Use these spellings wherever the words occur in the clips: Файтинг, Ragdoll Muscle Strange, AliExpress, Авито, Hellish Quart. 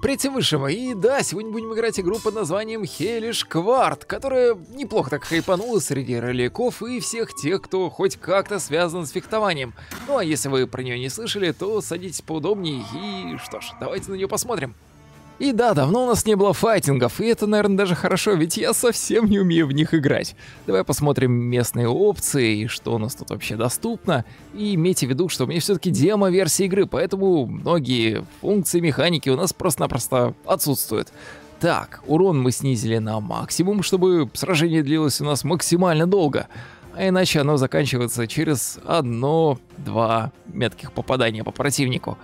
Привет, Высшего, и да, сегодня будем играть игру под названием Hellish Quart, которая неплохо так хайпанула среди роликов и всех тех, кто хоть как-то связан с фехтованием. Ну а если вы про нее не слышали, то садитесь поудобнее и что ж, давайте на нее посмотрим. И да, давно у нас не было файтингов, и это, наверное, даже хорошо, ведь я совсем не умею в них играть. Давай посмотрим местные опции, и что у нас тут вообще доступно. И имейте в виду, что у меня все-таки демо-версия игры, поэтому многие функции механики у нас просто-напросто отсутствуют. Так, урон мы снизили на максимум, чтобы сражение длилось у нас максимально долго. А иначе оно заканчивается через 1-2 метких попадания по противнику.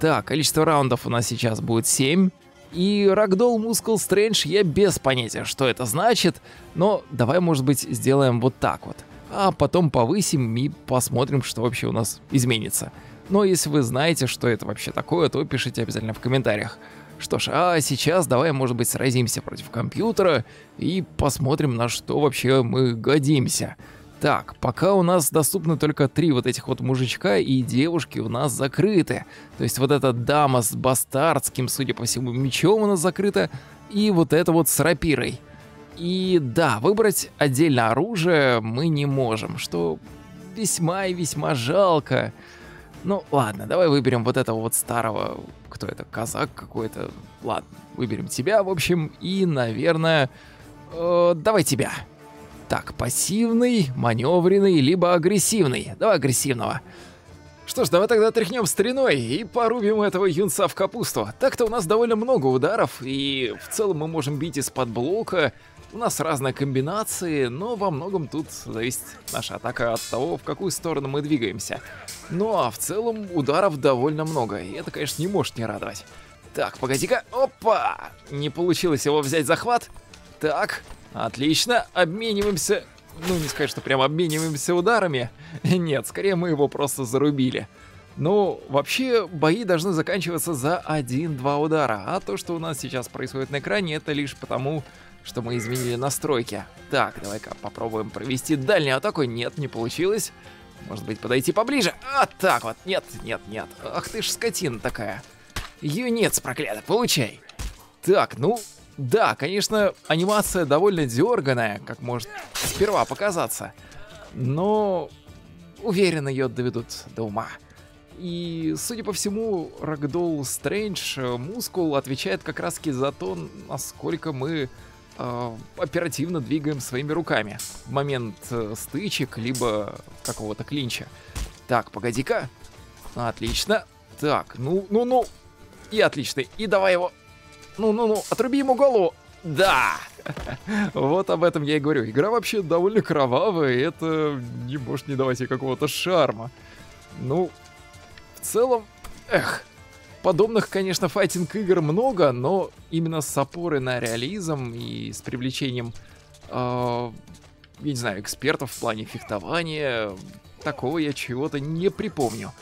Так, количество раундов у нас сейчас будет 7. И Ragdoll Muscle Strange я без понятия, что это значит, но давай, может быть, сделаем вот так вот. А потом повысим и посмотрим, что вообще у нас изменится. Но если вы знаете, что это вообще такое, то пишите обязательно в комментариях. Что ж, а сейчас давай, может быть, сразимся против компьютера и посмотрим, на что вообще мы годимся. Так, пока у нас доступны только 3 вот этих вот мужичка, и девушки у нас закрыты. То есть вот эта дама с бастардским, судя по всему, мечом у нас закрыта, и вот это вот с рапирой. И да, выбрать отдельно оружие мы не можем, что весьма и весьма жалко. Ну ладно, давай выберем вот этого вот старого, кто это, казак какой-то. Ладно, выберем тебя, в общем, и, наверное, давай тебя. Так, пассивный, маневренный, либо агрессивный. Давай агрессивного. Что ж, давай тогда тряхнем стариной и порубим этого юнца в капусту. Так-то у нас довольно много ударов, и в целом мы можем бить из-под блока. У нас разные комбинации, но во многом тут зависит наша атака от того, в какую сторону мы двигаемся. Ну а в целом ударов довольно много, и это, конечно, не может не радовать. Так, погоди-ка, опа! Не получилось его взять захват. Так... Отлично, обмениваемся, ну не сказать, что прям обмениваемся ударами, нет, скорее мы его просто зарубили. Ну, вообще, бои должны заканчиваться за 1-2 удара, а то, что у нас сейчас происходит на экране, это лишь потому, что мы изменили настройки. Так, давай-ка попробуем провести дальнюю атаку, нет, не получилось, может быть, подойти поближе, а так вот, нет, нет, нет, ах ты ж скотина такая, юнец проклятый, получай. Так, ну... Да, конечно, анимация довольно дерганая, как может сперва показаться, но уверен, ее доведут до ума. И, судя по всему, Ragdoll Strange мускул отвечает как раз-таки за то, насколько мы оперативно двигаем своими руками в момент стычек, либо какого-то клинча. Так, погоди-ка. Отлично. Так, ну. И отлично. И давай его... Ну, отруби ему голову. Да! Вот об этом я и говорю. Игра вообще довольно кровавая, и это не может не давать ей какого-то шарма. Ну, в целом, эх, подобных, конечно, файтинг-игр много, но именно с опорой на реализм и с привлечением, я не знаю, экспертов в плане фехтования, такого я чего-то не припомню.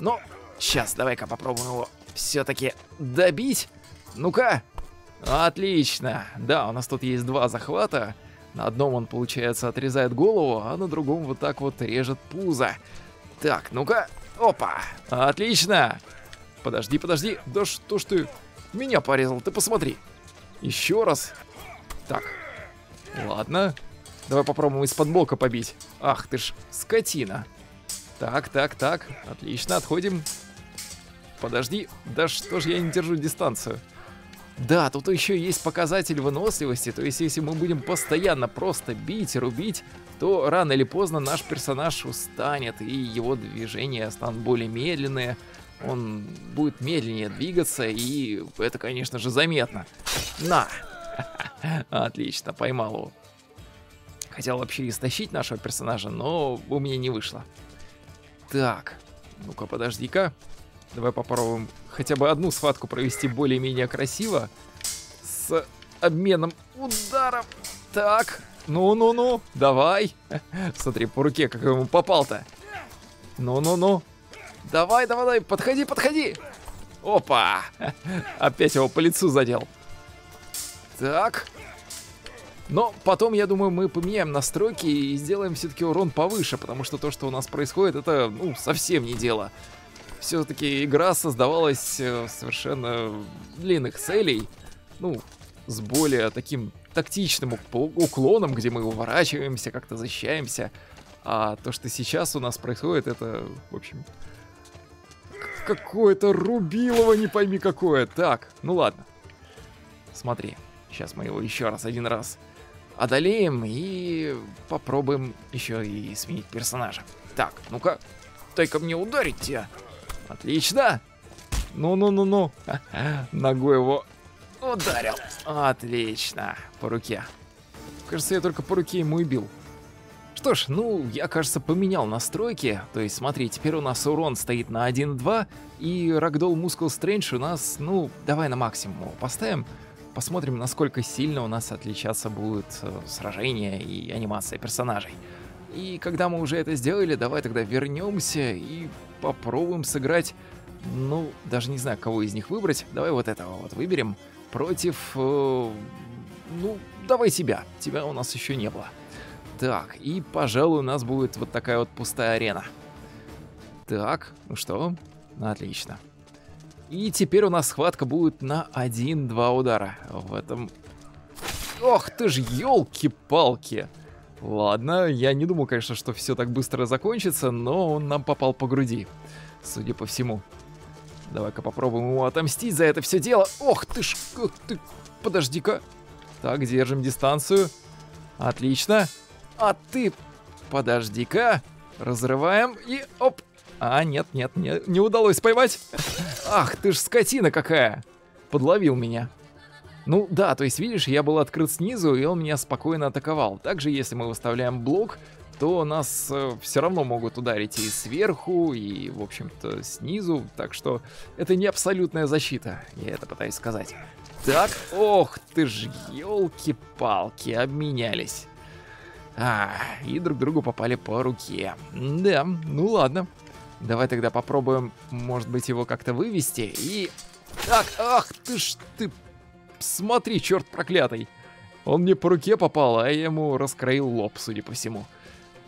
Но сейчас давай-ка попробуем его все-таки добить. Ну-ка, отлично, да, у нас тут есть 2 захвата, на одном он, получается, отрезает голову, а на другом вот так вот режет пузо. Так, ну-ка, опа, отлично, подожди, да что ж ты меня порезал, ты посмотри, еще раз, так, ладно, давай попробуем из-под блока побить, ах ты ж скотина, так, отлично, отходим, подожди, да что ж я не держу дистанцию. Да, тут еще есть показатель выносливости, то есть если мы будем постоянно просто бить и рубить, то рано или поздно наш персонаж устанет, и его движения станут более медленные, он будет медленнее двигаться, и это, конечно же, заметно. На! Отлично, поймал его. Хотел вообще истощить нашего персонажа, но у меня не вышло. Так, ну-ка, подожди-ка. Давай попробуем хотя бы одну схватку провести более-менее красиво. С обменом ударов. Так, ну, давай. Смотри, по руке, как ему попал-то. Ну. Давай, подходи. Опа. Опять его по лицу задел. Так. Но потом, я думаю, мы поменяем настройки и сделаем все-таки урон повыше, потому что то, что у нас происходит, это, ну, совсем не дело. все-таки игра создавалась совершенно для иных целей. Ну, с более таким тактичным уклоном, где мы уворачиваемся, как-то защищаемся. А то, что сейчас у нас происходит, это, в общем, какое-то рубилово, не пойми какое. Так, ну ладно. Смотри, сейчас мы его еще раз, один раз одолеем и попробуем еще и сменить персонажа. Так, ну-ка, дай-ка мне ударить тебя. Отлично. Ну-ну-ну-ну. Ногой его ударил. Отлично. По руке. Кажется, я только по руке ему и бил. Что ж, ну, я, кажется, поменял настройки. То есть, смотри, теперь у нас урон стоит на 1.2. И Ragdoll Muscle Strange у нас, ну, давай на максимум его поставим. Посмотрим, насколько сильно у нас отличаться будут сражения и анимация персонажей. И когда мы уже это сделали, давай тогда вернемся и попробуем сыграть. Ну, даже не знаю, кого из них выбрать. Давай вот этого вот выберем. Против... ну, давай тебя. Тебя у нас еще не было. Так, и, пожалуй, у нас будет вот такая вот пустая арена. Так, ну что? Отлично. И теперь у нас схватка будет на 1-2 удара. В этом... Ох ты ж, елки-палки! Ладно, я не думал, конечно, что все так быстро закончится, но он нам попал по груди, судя по всему. Давай-ка попробуем ему отомстить за это все дело. Ох ты ж, ох ты... Подожди-ка. Так, держим дистанцию. Отлично. А ты... Подожди-ка. Разрываем и... Оп! А, нет, нет, не удалось поймать. Ах, ты ж скотина какая! Подловил меня. Ну да, то есть видишь, я был открыт снизу, и он меня спокойно атаковал. Также, если мы выставляем блок, то нас все равно могут ударить и сверху, и, в общем-то, снизу. Так что это не абсолютная защита, я это пытаюсь сказать. Так, ох ты ж, елки-палки, обменялись. А, и друг другу попали по руке. Да, ну ладно. Давай тогда попробуем, может быть, его как-то вывести и... Так, ах ты ж ты... Смотри, черт проклятый. Он мне по руке попал, а я ему раскроил лоб, судя по всему.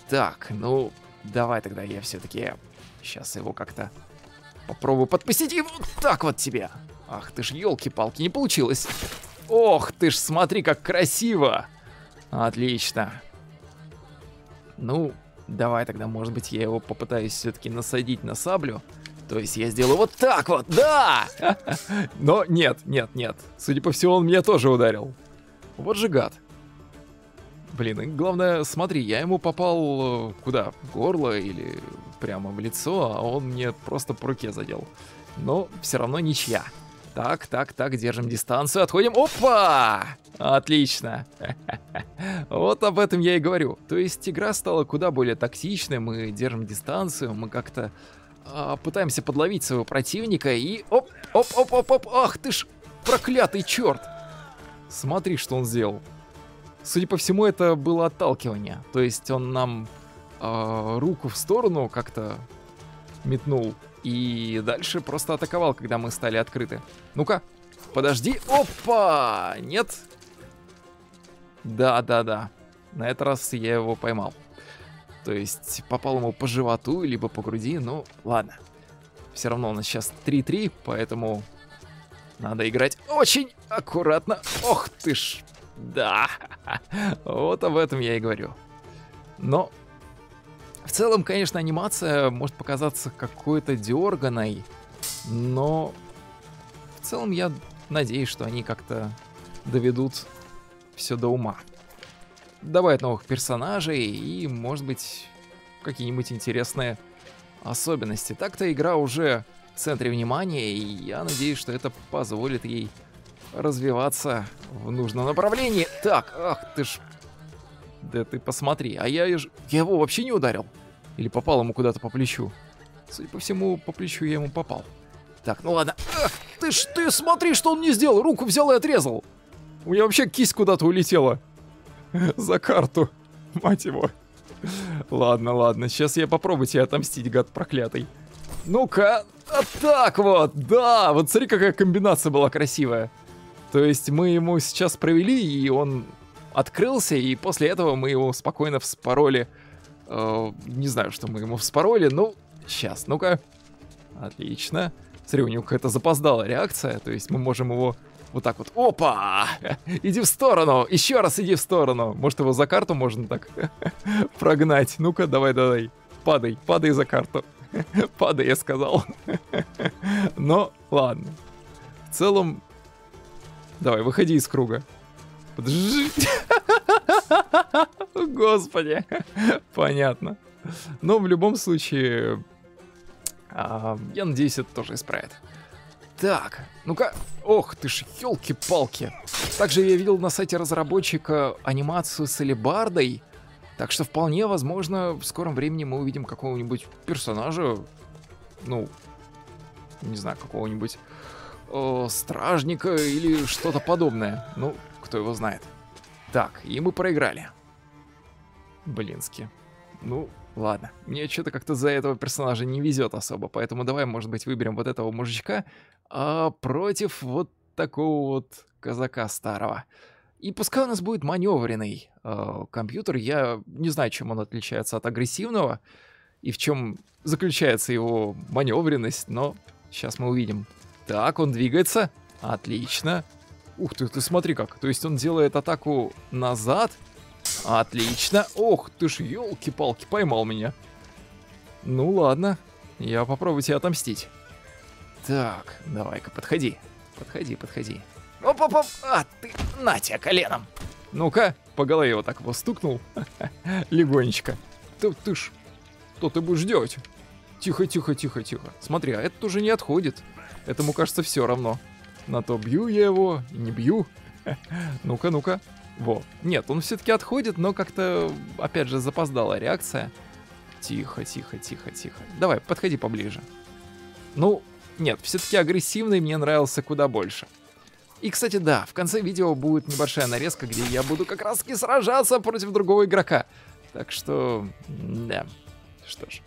Так, ну, давай тогда я все-таки... Сейчас его как-то попробую подпустить и вот так вот тебе. Ах ты ж, елки-палки, не получилось. Ох ты ж, смотри, как красиво. Отлично. Ну, давай тогда, может быть, я его попытаюсь все-таки насадить на саблю. То есть я сделаю вот так вот, да! Но нет, нет, нет. Судя по всему, он меня тоже ударил. Вот же гад. Блин, и главное, смотри, я ему попал куда? В горло или прямо в лицо, а он мне просто по руке задел. Но все равно ничья. Так, так, так, держим дистанцию, отходим. Опа! Отлично. Вот об этом я и говорю. То есть игра стала куда более тактичной. Мы держим дистанцию, мы как-то пытаемся подловить своего противника и... Оп, оп, оп, оп, оп, ах ты ж, проклятый черт! Смотри, что он сделал. Судя по всему, это было отталкивание. То есть он нам руку в сторону как-то метнул. И дальше просто атаковал, когда мы стали открыты. Ну-ка, подожди. Опа! Нет. Да-да-да. На этот раз я его поймал. То есть попал ему по животу, либо по груди. Ну, ладно. Все равно у нас сейчас 3-3, поэтому надо играть очень аккуратно. Ох ты ж! Да! Вот об этом я и говорю. Но... В целом, конечно, анимация может показаться какой-то дерганой, но в целом я надеюсь, что они как-то доведут все до ума. Добавят новых персонажей и, может быть, какие-нибудь интересные особенности. Так-то игра уже в центре внимания, и я надеюсь, что это позволит ей развиваться в нужном направлении. Так, ах ты ж... Да ты посмотри, а я его вообще не ударил. Или попал ему куда-то по плечу. Судя по всему, по плечу я ему попал. Так, ну ладно. Эх, ты ж, ты смотри, что он мне сделал. Руку взял и отрезал. У меня вообще кисть куда-то улетела. За карту. Мать его. Ладно, ладно. Сейчас я попробую тебя отомстить, гад проклятый. Ну-ка. А так вот. Да, вот смотри, какая комбинация была красивая. То есть мы ему сейчас провели, и он... открылся, и после этого мы его спокойно вспороли. Не знаю, что мы ему вспороли, ну, сейчас, ну-ка. Отлично. Смотри, у него какая-то запоздалая реакция. То есть мы можем его вот так вот... Опа! Иди в сторону! Еще раз иди в сторону! Может, его за карту можно так прогнать? Ну-ка, давай-давай. Падай, падай за карту. Падай, я сказал. Но, ладно. В целом... Давай, выходи из круга. Подожди. Господи. Понятно. Но в любом случае... я надеюсь, это тоже исправит. Так, ну-ка. Ох ты ж, елки-палки. Также я видел на сайте разработчика анимацию с алебардой. Так что вполне возможно, в скором времени мы увидим какого-нибудь персонажа. Ну, не знаю, какого-нибудь стражника или что-то подобное. Ну, кто его знает. Так, и мы проиграли. Блински. Ну... Ладно, мне что-то как-то за этого персонажа не везет особо, поэтому давай, может быть, выберем вот этого мужичка против вот такого вот казака старого. И пускай у нас будет маневренный компьютер, я не знаю, чем он отличается от агрессивного и в чем заключается его маневренность, но сейчас мы увидим. Так, он двигается, отлично. Ух ты смотри как, то есть он делает атаку назад. Отлично. Ох ты ж, елки-палки, поймал меня. Ну ладно, я попробую тебя отомстить. Так, давай-ка, подходи. Подходи, подходи. Оп-оп-оп, а ты, на тебя коленом. Ну-ка, по голове вот так его стукнул. Легонечко. Ты ж, что ты будешь делать? Тихо-тихо-тихо-тихо. Смотри, а этот уже не отходит. Этому, кажется, все равно. На то бью я его, не бью. Ну-ка, ну-ка. Во. Нет, он все-таки отходит, но как-то, опять же, запоздала реакция. Тихо, тихо, тихо, тихо. Давай, подходи поближе. Ну, нет, все-таки агрессивный мне нравился куда больше. И, кстати, да, в конце видео будет небольшая нарезка, где я буду как раз-таки сражаться против другого игрока. Так что, да. Что ж,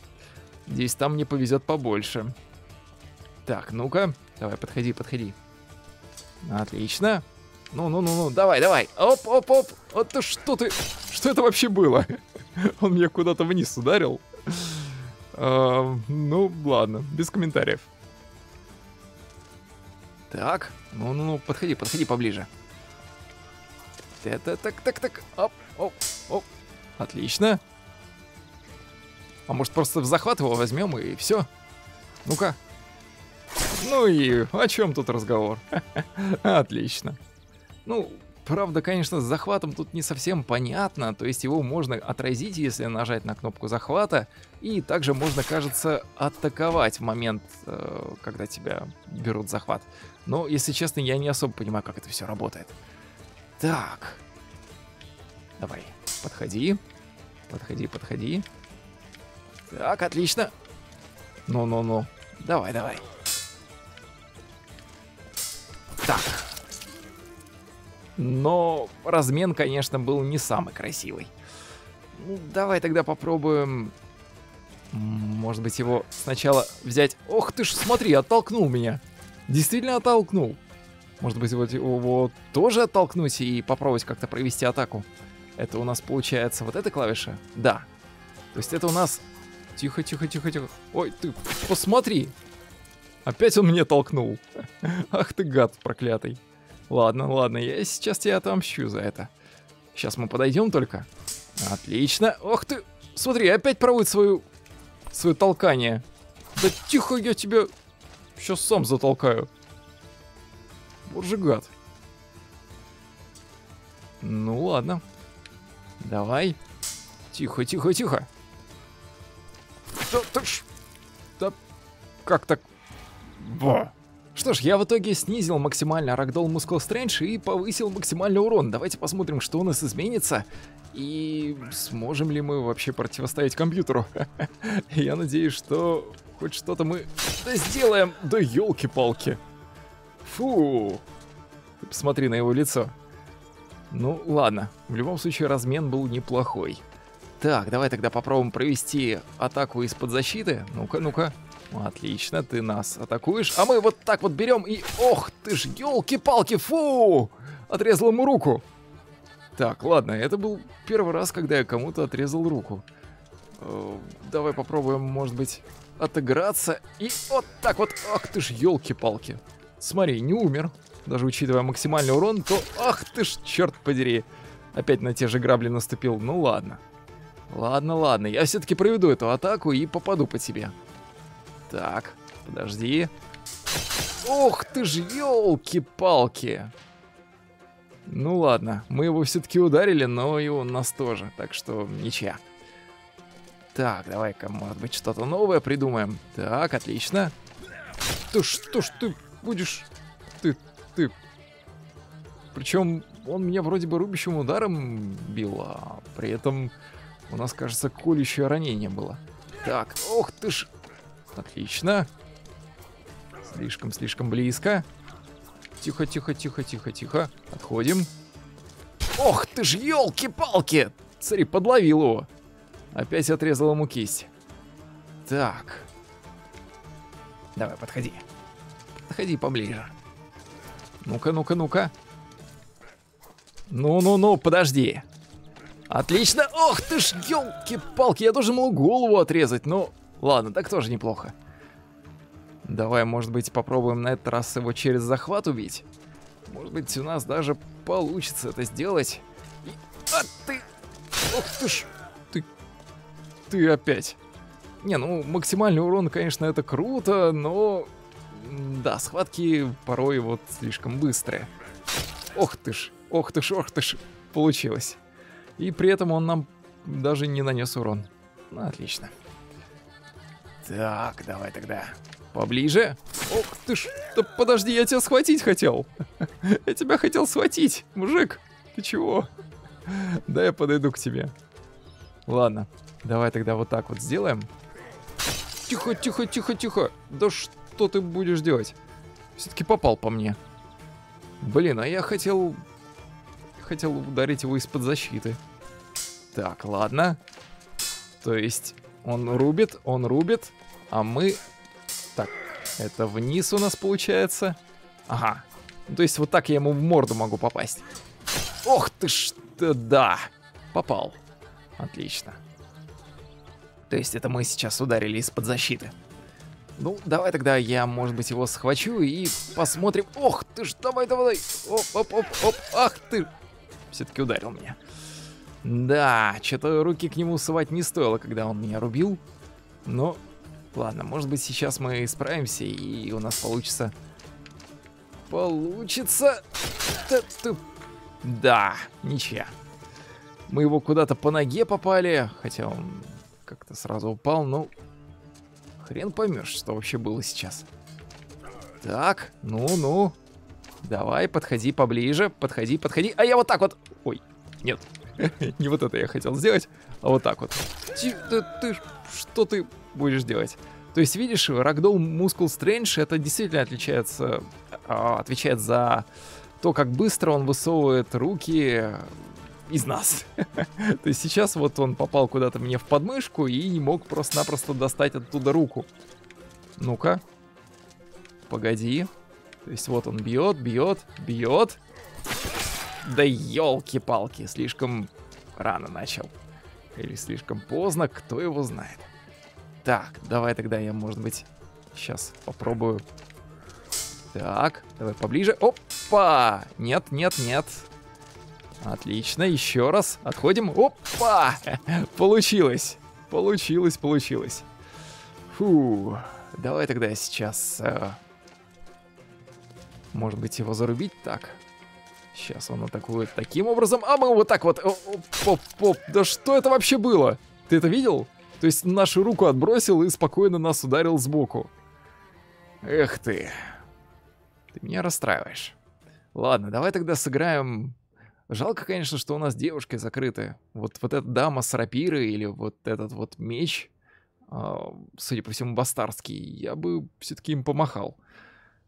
здесь там мне повезет побольше. Так, ну-ка, давай, подходи, подходи. Отлично. Ну-ну-ну-ну, давай-давай. Оп-оп-оп. Это что ты... Что это вообще было? Он меня куда-то вниз ударил. Ну, ладно, без комментариев. Так, ну-ну-ну, подходи, подходи поближе. Так-так-так-так. Оп-оп-оп. Отлично. А может, просто в захват его возьмем и все? Ну-ка. Ну и о чем тут разговор? Отлично. Ну, правда, конечно, с захватом тут не совсем понятно, то есть его можно отразить, если нажать на кнопку захвата, и также можно, кажется, атаковать в момент, когда тебя берут захват. Но, если честно, я не особо понимаю, как это все работает. Так. Давай, подходи. Подходи, подходи. Так, отлично. Ну-ну-ну. Давай, давай. Так. Но размен, конечно, был не самый красивый. Ну, давай тогда попробуем... Может быть, его сначала взять... Ох ты ж, смотри, оттолкнул меня. Действительно оттолкнул. Может быть, вот его тоже оттолкнуть и попробовать как-то провести атаку. Это у нас получается вот эта клавиша? Да. То есть это у нас... Тихо, тихо, тихо, тихо. Ой, ты посмотри. Опять он меня толкнул. Ах ты гад проклятый. Ладно, ладно, я сейчас тебя отомщу за это. Сейчас мы подойдем только. Отлично. Ох ты, смотри, опять проводит свое толкание. Да тихо, я тебя сейчас сам затолкаю. Вот же гад. Ну ладно. Давай. Тихо, тихо, тихо. Да как так? Ба. Что ж, я в итоге снизил максимально Ragdoll Muscle Strange и повысил максимальный урон. Давайте посмотрим, что у нас изменится. И сможем ли мы вообще противостоять компьютеру. Я надеюсь, что хоть что-то мы сделаем. Да елки-палки. Фу. Ты посмотри на его лицо. Ну ладно, в любом случае размен был неплохой. Так, давай тогда попробуем провести атаку из-под защиты. Ну-ка, ну-ка. Отлично, ты нас атакуешь. А мы вот так вот берем и... Ох ты ж, елки-палки, фу! Отрезал ему руку. Так, ладно, это был первый раз, когда я кому-то отрезал руку. Давай попробуем, может быть, отыграться. И вот так вот. Ах ты ж, елки-палки. Смотри, не умер. Даже учитывая максимальный урон, то... Ах ты ж, черт подери. Опять на те же грабли наступил. Ну ладно. Ладно, ладно. Я все-таки проведу эту атаку и попаду по тебе. Так, подожди. Ох ты ж, елки-палки. Ну ладно, мы его все-таки ударили, но и он нас тоже. Так что ничья. Так, давай-ка, может быть, что-то новое придумаем. Так, отлично. Ты что ж ты будешь... Ты... Причем он меня вроде бы рубящим ударом бил, а при этом у нас, кажется, колющее ранение было. Так, ох ты ж... Отлично. Слишком близко. Тихо. Отходим. Ох ты ж, елки-палки! Смотри, подловил его. Опять отрезал ему кисть. Так. Давай, подходи. Подходи поближе. Ну-ка. Ну, подожди. Отлично. Ох ты ж, елки-палки. Я должен был голову отрезать. Ну, ладно, так тоже неплохо. Давай, может быть, попробуем на этот раз его через захват убить. Может быть, у нас даже получится это сделать. И... А ты... Ох ты ж... Ты опять. Не, ну, максимальный урон, конечно, это круто, но... Да, схватки порой вот слишком быстрые. Ох ты ж. Получилось. И при этом он нам даже не нанес урон. Ну, отлично. Так, давай тогда. Поближе. Ох ты ж. Да подожди, я тебя схватить хотел. Я тебя хотел схватить, мужик. Ты чего? Да я подойду к тебе. Ладно. Давай тогда вот так вот сделаем. Тихо. Да что ты будешь делать? Все-таки попал по мне. Блин, а я хотел ударить его из-под защиты. Так, ладно. То есть он рубит, а мы... Так, это вниз у нас получается. Ага. Ну, то есть вот так я ему в морду могу попасть. Ох ты ж, да. Попал. Отлично. То есть это мы сейчас ударили из-под защиты. Ну, давай тогда я, может быть, его схвачу и посмотрим. Ох ты ж, давай. Оп. Ах ты. Все-таки ударил меня. Да, что-то руки к нему совать не стоило, когда он меня рубил. Но, ладно, может быть, сейчас мы справимся и у нас получится... Получится... Да, ничья. Мы его куда-то по ноге попали, хотя он... Как-то сразу упал, ну... Хрен поймешь, что вообще было сейчас. Так, ну. Давай, подходи поближе, подходи. А я вот так вот... Ой, нет. Не вот это я хотел сделать, а вот так вот. Ты... Что ты будешь делать? То есть, видишь, Ragdoll Muscle Strange, это действительно отвечает за то, как быстро он высовывает руки... из нас. То есть сейчас вот он попал куда-то мне в подмышку и не мог просто-напросто достать оттуда руку. Ну-ка. Погоди. То есть вот он бьет. Да елки-палки, слишком рано начал. Или слишком поздно, кто его знает. Так, давай тогда я, может быть, сейчас попробую. Так, давай поближе. Опа! Нет. Отлично, еще раз, отходим. Опа! Получилось. Фу, давай тогда я сейчас... Может быть, его зарубить так? Сейчас он атакует таким образом. А мы вот так вот... Оп. Да что это вообще было? Ты это видел? То есть нашу руку отбросил и спокойно нас ударил сбоку. Эх ты. Ты меня расстраиваешь. Ладно, давай тогда сыграем... Жалко, конечно, что у нас девушки закрыты. Вот эта дама с рапирой или вот этот вот меч, судя по всему, бастарский, я бы все-таки им помахал.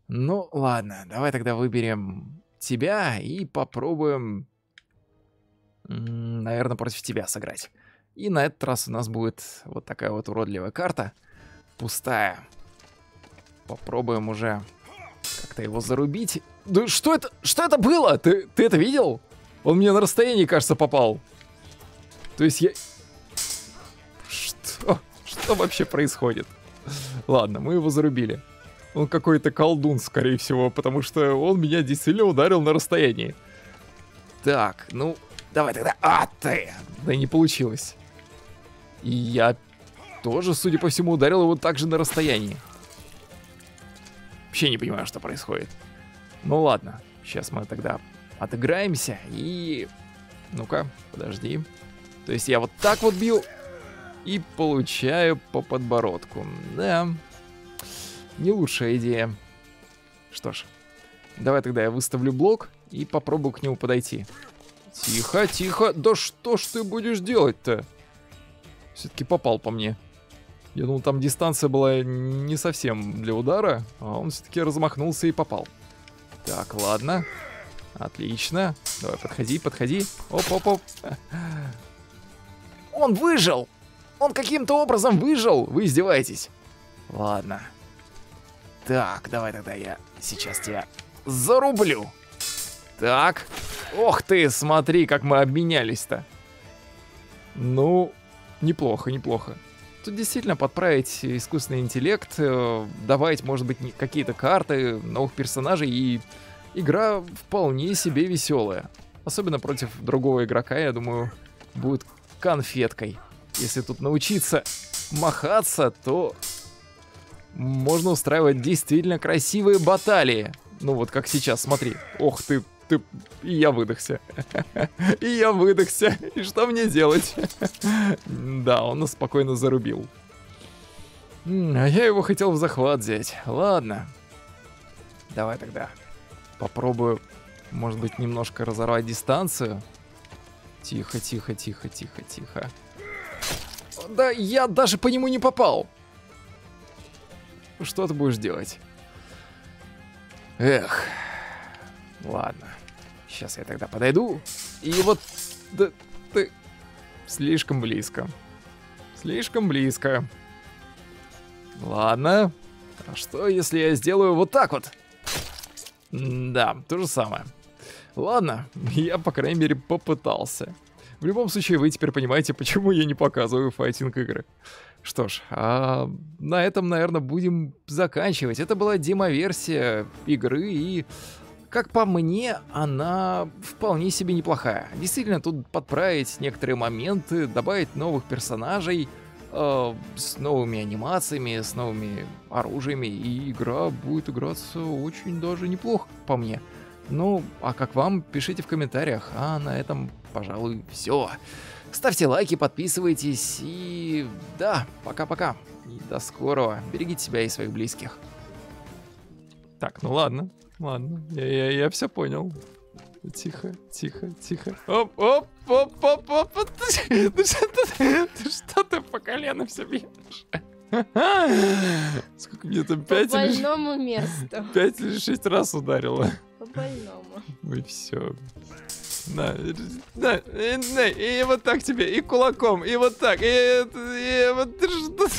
Ну, ладно, давай тогда выберем тебя и попробуем, наверное, против тебя сыграть. И на этот раз у нас будет вот такая вот уродливая карта, пустая. Попробуем уже как-то его зарубить. Да что это? Что это было? Ты это видел? Он мне на расстоянии, кажется, попал. То есть я... Что вообще происходит? Ладно, мы его зарубили. Он какой-то колдун, скорее всего, потому что он меня действительно ударил на расстоянии. Так, ну, давай тогда. А, ты! Да не получилось. И я тоже, судя по всему, ударил его также на расстоянии. Вообще не понимаю, что происходит. Ну ладно, сейчас мы тогда отыграемся и... Ну-ка, подожди. То есть я вот так вот бил и получаю по подбородку. Да, не лучшая идея. Что ж, давай тогда я выставлю блок и попробую к нему подойти. Тихо, тихо. Да что ж ты будешь делать-то? Все-таки попал по мне. Я думал, там дистанция была не совсем для удара, а он все-таки размахнулся и попал. Так, ладно. Отлично. Давай, подходи, подходи. Оп-оп-оп. Он выжил! Он каким-то образом выжил! Вы издеваетесь. Ладно. Так, давай тогда я сейчас тебя зарублю. Так. Ох ты, смотри, как мы обменялись-то. Ну, неплохо, неплохо. Тут действительно подправить искусственный интеллект, добавить, может быть, какие-то карты, новых персонажей, и игра вполне себе веселая. Особенно против другого игрока, я думаю, будет конфеткой. Если тут научиться махаться, то можно устраивать действительно красивые баталии. Ну вот как сейчас, смотри. Ох ты, ты... И я выдохся. И я выдохся. И что мне делать? Да, он нас спокойно зарубил. А я его хотел в захват взять. Ладно. Давай тогда попробую, может быть, немножко разорвать дистанцию. Тихо, тихо, тихо, тихо, тихо. Да я даже по нему не попал. Что ты будешь делать? Эх. Ладно. Сейчас я тогда подойду. И вот... Да, ты... Слишком близко. Слишком близко. Ладно. А что, если я сделаю вот так вот? Да, то же самое. Ладно, я, по крайней мере, попытался. В любом случае, вы теперь понимаете, почему я не показываю файтинг-игры. Что ж, а на этом, наверное, будем заканчивать. Это была демо-версия игры, и, как по мне, она вполне себе неплохая. Действительно, тут подправить некоторые моменты, добавить новых персонажей, с новыми анимациями, с новыми оружиями, и игра будет играться очень даже неплохо, по мне. Ну, а как вам, пишите в комментариях. А на этом, пожалуй, все. Ставьте лайки, подписывайтесь и... Да, пока-пока. И до скорого. Берегите себя и своих близких. Так, ну ладно, ладно. Я все понял. Тихо, тихо, тихо. Оп, оп, оп, оп, оп. Ты что-то по колено все бьешь? Сколько мне там, 5 по больному месту. 5 или 6 раз ударило. По больному. Ну и все. На, и вот так тебе, и кулаком, и вот так, и вот ты что?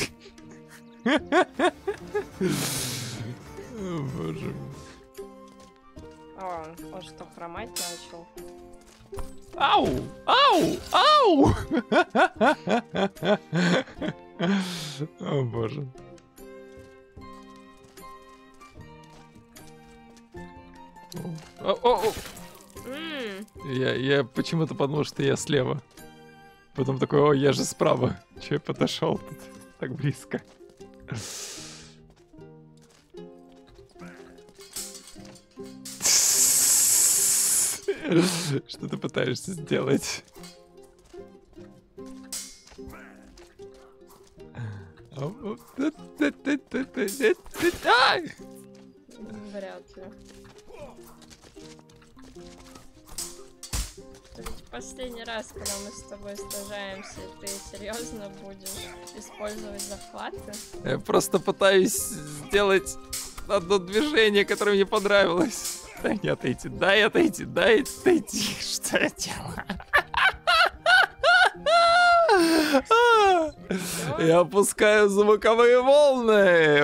Боже. А, он что, хромать начал? Ау! Ау! Ау! О боже. О-о-о! Я почему-то подумал, что я слева. Потом такой, о, я же справа. Че я подошел тут так близко? Что ты пытаешься сделать? Вряд ли. Последний раз, когда мы с тобой сражаемся, ты серьезно будешь использовать захваты? Я просто пытаюсь сделать одно движение, которое мне понравилось. Дай мне отойти, дай отойти, дай отойти. Что я делаю? Я опускаю звуковые волны.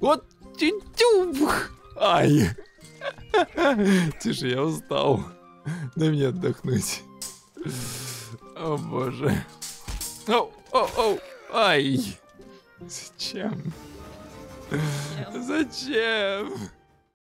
Вот. Ай. Тише, я устал. Дай мне отдохнуть. О боже. Оу, оу, оу. Ай! Зачем? Зачем?